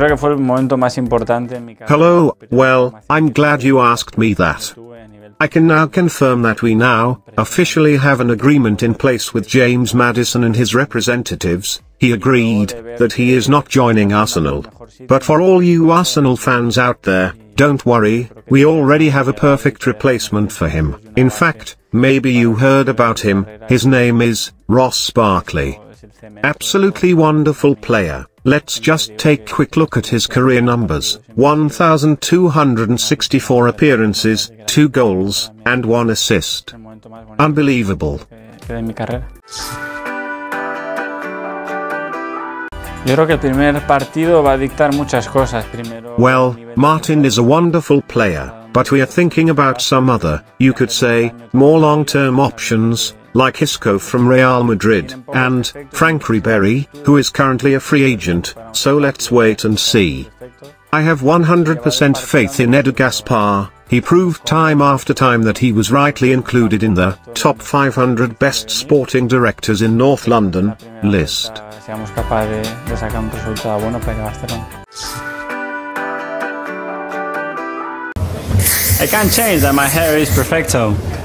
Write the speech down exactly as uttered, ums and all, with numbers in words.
Hello, well, I'm glad you asked me that. I can now confirm that we now officially have an agreement in place with James Maddison and his representatives. He agreed that he is not joining Arsenal. But for all you Arsenal fans out there, don't worry, we already have a perfect replacement for him. In fact, maybe you heard about him, his name is Ross Sparkley. Absolutely wonderful player. Let's just take a quick look at his career numbers. one thousand two hundred sixty-four appearances, two goals, and one assist. Unbelievable. Well, Martin is a wonderful player, but we are thinking about some other, you could say, more long-term options, like Hisco from Real Madrid, and Frank Ribery, who is currently a free agent, so let's wait and see. I have one hundred percent faith in Edgar Gaspar. He proved time after time that he was rightly included in the top five hundred best sporting directors in North London list. I can't change that my hair is perfecto.